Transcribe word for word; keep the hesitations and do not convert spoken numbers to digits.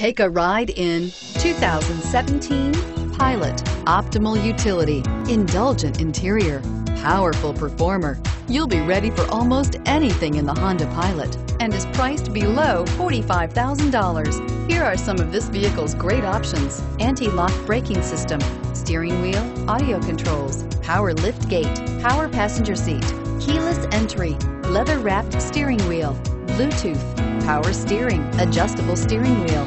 Take a ride in two thousand seventeen Pilot. Optimal utility, indulgent interior, powerful performer. You'll be ready for almost anything in the Honda Pilot and is priced below forty-five thousand dollars. Here are some of this vehicle's great options: anti-lock braking system, steering wheel audio controls, power lift gate, power passenger seat, keyless entry, leather-wrapped steering wheel, Bluetooth, power steering, adjustable steering wheel,